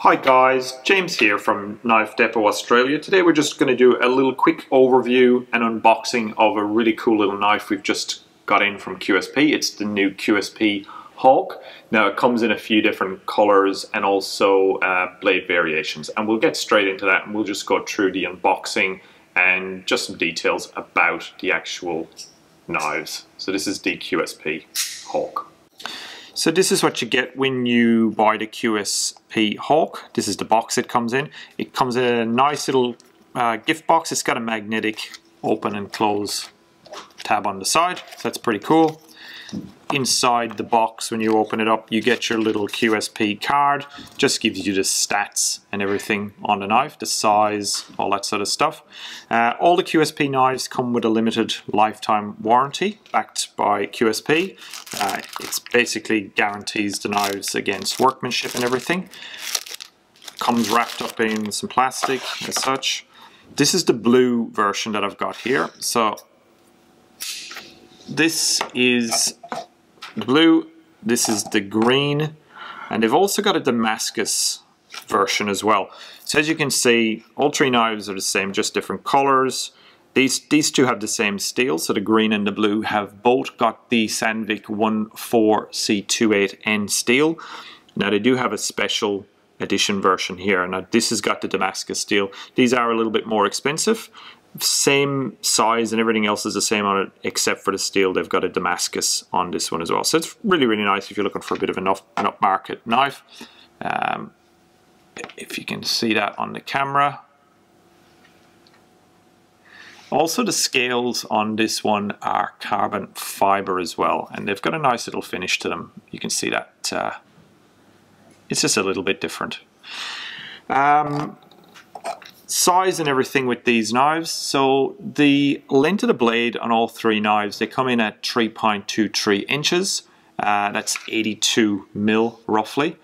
Hi guys, James here from Knife Depot Australia. Today we're just going to do a little quick overview and unboxing of a really cool little knife we've just got in from QSP. It's the new QSP Hawk. Now it comes in a few different colors and also blade variations, and we'll get straight into that and we'll just go through the unboxing and just some details about the actual knives. So this is the QSP Hawk. So this is what you get when you buy the QSP Hawk. This is the box it comes in. It comes in a nice little gift box. It's got a magnetic open and close tab on the side, so that's pretty cool. Inside the box, when you open it up, you get your little QSP card. Just gives you the stats and everything on the knife, the size, all that sort of stuff. All the QSP knives come with a limited lifetime warranty backed by QSP. It basically guarantees the knives against workmanship and everything. Comes wrapped up in some plastic as such. This is the blue version that I've got here. So this is the blue, this is the green, and they've also got a Damascus version as well. So as you can see, all three knives are the same, just different colors. These two have the same steel, so the green and the blue have both got the Sandvik 14C28N steel. Now they do have a special edition version here. Now this has got the Damascus steel. These are a little bit more expensive. Same size and everything else is the same on it, except for the steel. They've got a Damascus on this one as well. So it's really, really nice if you're looking for a bit of an upmarket knife. If you can see that on the camera. Also the scales on this one are carbon fiber as well, and they've got a nice little finish to them. You can see that it's just a little bit different. Size and everything with these knives. So the length of the blade on all three knives, they come in at 3.23 inches. That's 82 mil roughly.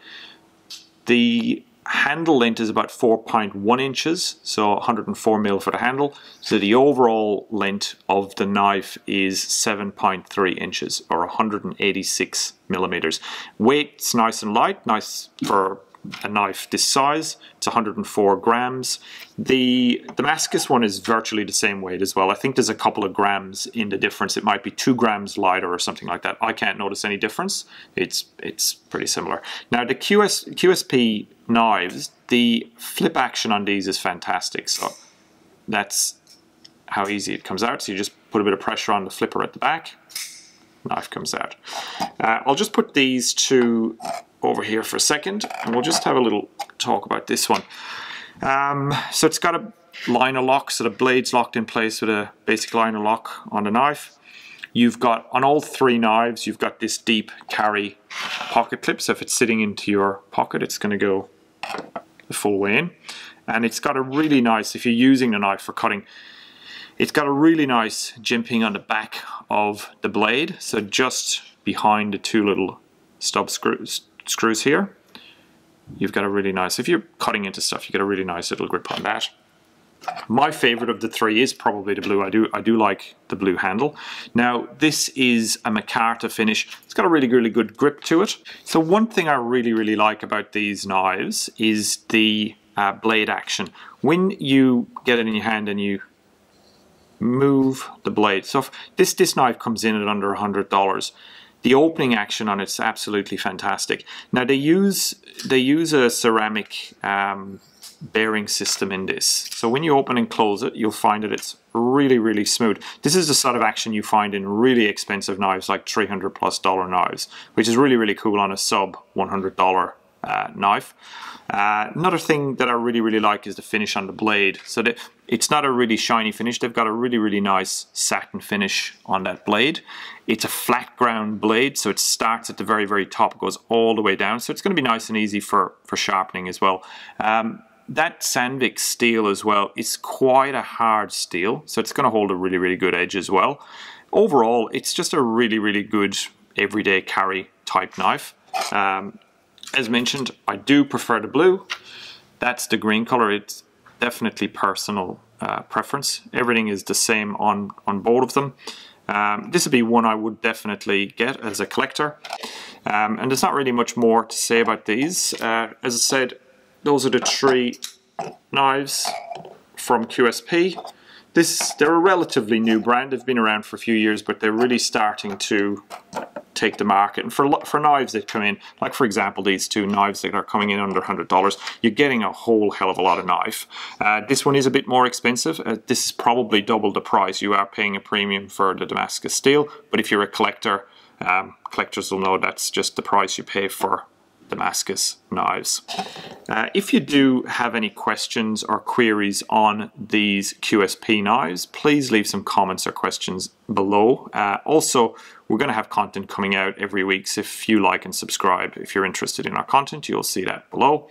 The handle length is about 4.1 inches, so 104 mil for the handle. So the overall length of the knife is 7.3 inches or 186 millimeters. Weight's nice and light, nice for a knife this size. It's 104 grams. The Damascus one is virtually the same weight as well. I think there's a couple of grams in the difference. It might be 2 grams lighter or something like that. I can't notice any difference. It's pretty similar. Now the QSP knives, the flip action on these is fantastic. So that's how easy it comes out. So you just put a bit of pressure on the flipper at the back, knife comes out. I'll just put these two over here for a second and we'll just have a little talk about this one. So it's got a liner lock, so the blade's locked in place with a basic liner lock on the knife. You've got, on all three knives, you've got this deep carry pocket clip, so if it's sitting into your pocket it's going to go the full way in. And it's got a really nice, if you're using the knife for cutting, it's got a really nice jimping on the back of the blade, so just behind the two little stub screws here, you've got a really nice, if you're cutting into stuff, you get a really nice little grip on that. My favorite of the three is probably the blue. I do like the blue handle. Now this is a micarta finish. It's got a really, really good grip to it. So one thing I really, really like about these knives is the blade action. When you get it in your hand and you move the blade, so if this knife comes in at under $100, the opening action on it's absolutely fantastic. Now they use a ceramic bearing system in this. So when you open and close it, you'll find that it's really, really smooth. This is the sort of action you find in really expensive knives, like $300+ knives, which is really, really cool on a sub $100 knife. Another thing that I really, really like is the finish on the blade. So that it's not a really shiny finish. They've got a really, really nice satin finish on that blade. It's a flat ground blade, so it starts at the very, very top, goes all the way down. So it's going to be nice and easy for sharpening as well. That Sandvik steel as well, it's quite a hard steel, so it's going to hold a really, really good edge as well. Overall, it's just a really, really good everyday carry type knife. As mentioned, I do prefer the blue. That's the green color. It's definitely personal preference. Everything is the same on both of them. This would be one I would definitely get as a collector. And there's not really much more to say about these. As I said, Those are the three knives from QSP. They're a relatively new brand. They've been around for a few years, but they're really starting to take the market. And for knives that come in, like for example these two knives that are coming in under $100, you're getting a whole hell of a lot of knife. This one is a bit more expensive. This is probably double the price. You are paying a premium for the Damascus steel, but if you're a collector, collectors will know that's just the price you pay for Damascus knives. If you do have any questions or queries on these QSP knives, please leave some comments or questions below. Also, we're going to have content coming out every week, so if you like and subscribe, if you're interested in our content, you'll see that below.